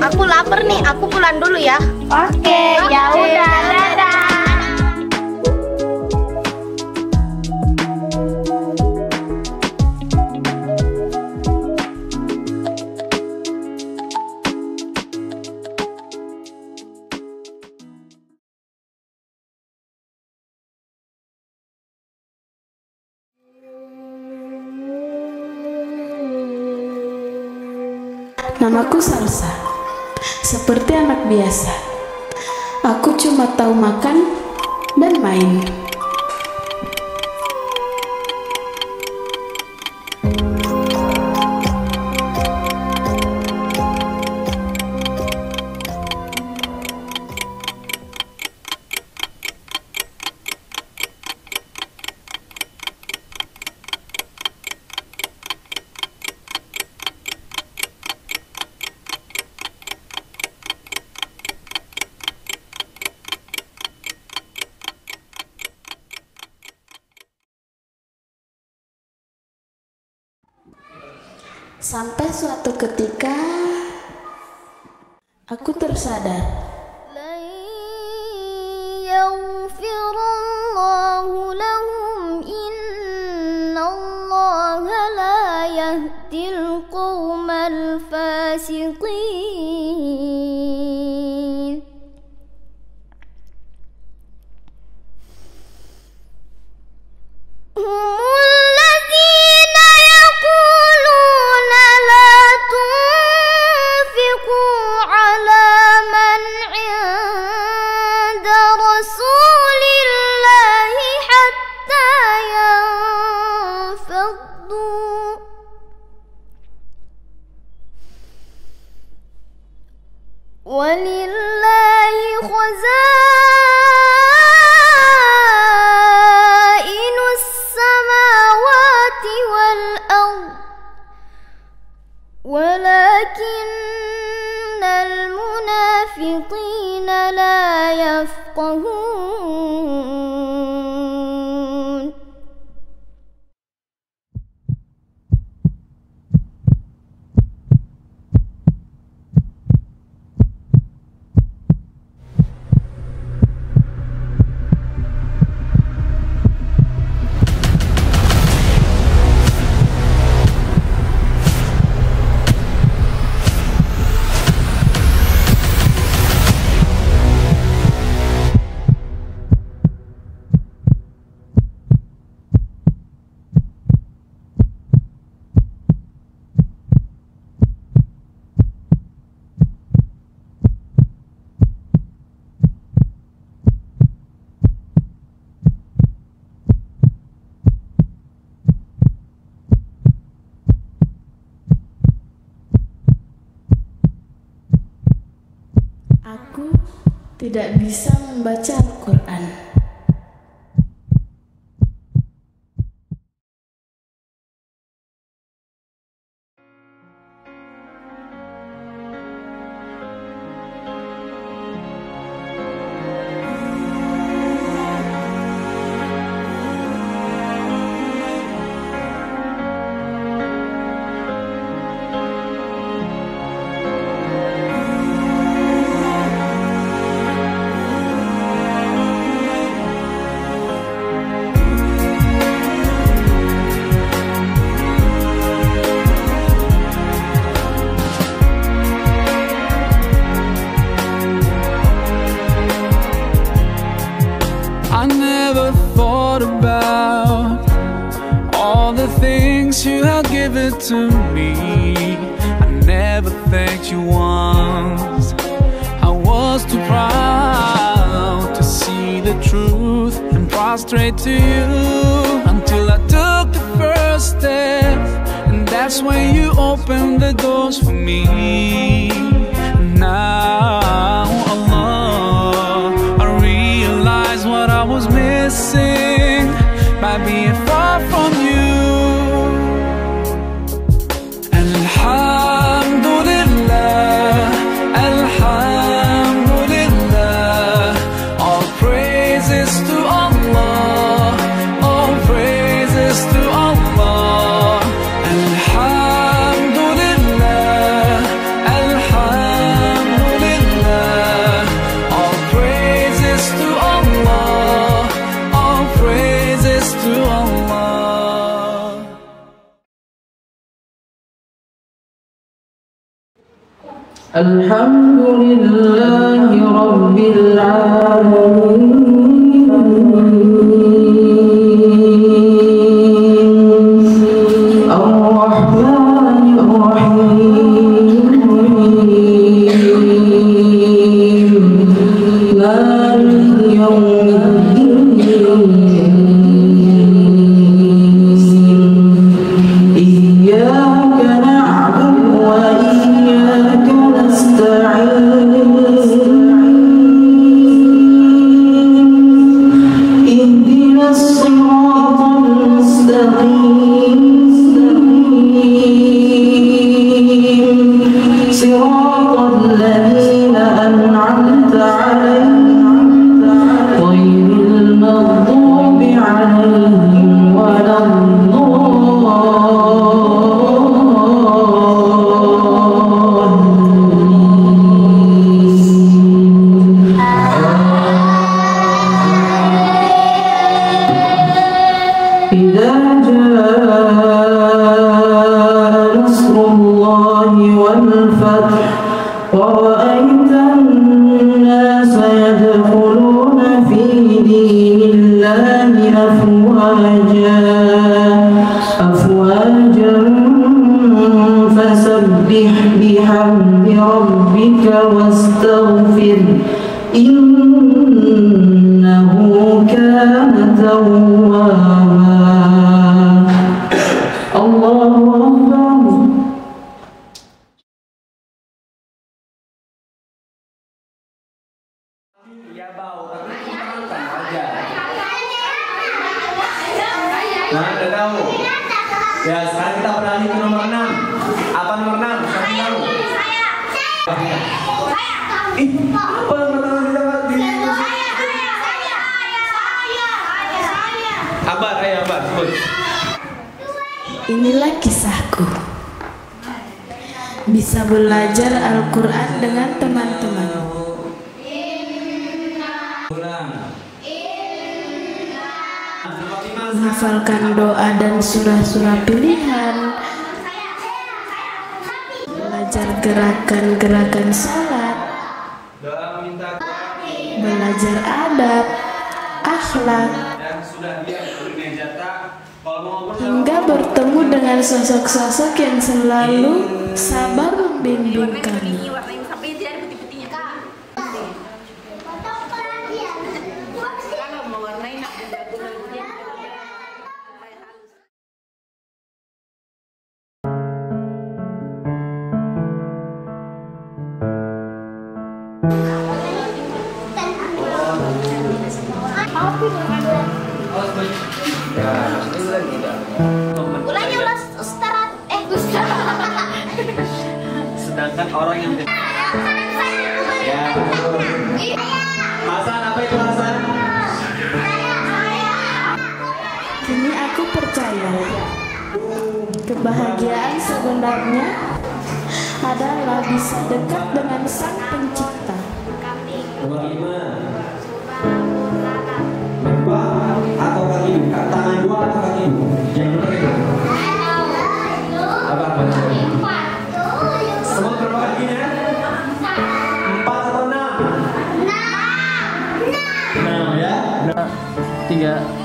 Aku lapar nih, aku pulang dulu ya. Oke, ya udah, dadah. Namaku Salsa. Seperti anak biasa, aku cuma tahu makan dan main. Sampai suatu ketika aku tersadar tidak bisa membaca Al-Quran. You have given to me. I never thanked you once. I was too proud to see the truth and prostrate to you until I took the first step, and that's when you opened the doors for me. Now, Allah, I realize what I was missing by being far from you. Alhamdulillah. Alhamdulillah ya rabbil alamin, Ar-Rahmanir Rahim, Maliki yaumiddin. Inilah kisahku. Bisa belajar Al-Quran dengan teman-teman. Menghafalkan doa dan surah-surah pilihan. Belajar gerakan-gerakan salat. Belajar adab, akhlak. Hingga bertemu dengan sosok-sosok yang selalu sabar membimbing kami. Kini aku percaya kebahagiaan sebenarnya adalah bisa dekat dengan Sang Pencipta. Atau kaki buka, tangan dua atau kaki buka. Jangan lupa. Semua berbagi ya. 4 atau 6? 6 ya. 3.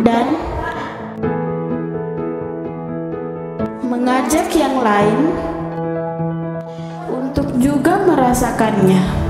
Dan mengajak yang lain untuk juga merasakannya.